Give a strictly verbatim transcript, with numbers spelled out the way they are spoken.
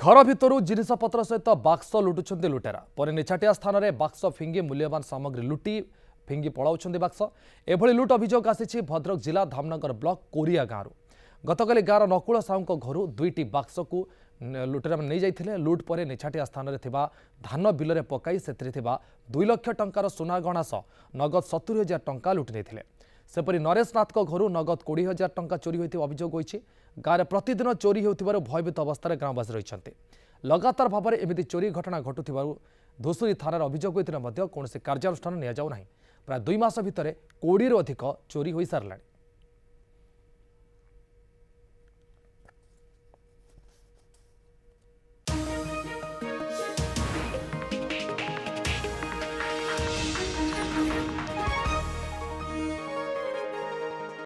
घर भितर जिनपतर सहित बाक्स लुटुंट लुटेरा पर निछाटिया स्थान में बाक्स फिंगी मूल्यवान सामग्री लुटी फिंगी पलाउं बाक्स एभली लुट अभियोग आसी भद्रक जिला धामनगर ब्लक कोरिया गांव गतकाली गाँव नकुल साहू घर दुईटी बाक्स को लुटेरा नहीं जाते लुट पर निछाटिया स्थान में धान बिल में पकाई से दुई लक्ष टंकार सुना गणा सह नगद सत्तुरी हजार टंका लुटि नहीं सेपरी नरेश नाथ घर नगद कोड़े हजार टंका चोरी होता अभियोग होती गाँव में प्रतिदिन चोरी होवर भयभीत अवस्था ग्रामवासी रही लगातार भाव में एमती चोरी घटना घटू धूसुरी थाना अभियोग होते कौन कार्यानुषान निजाऊ प्राय दुई मास भितर कोड़े अधिक चोरी हो सारे।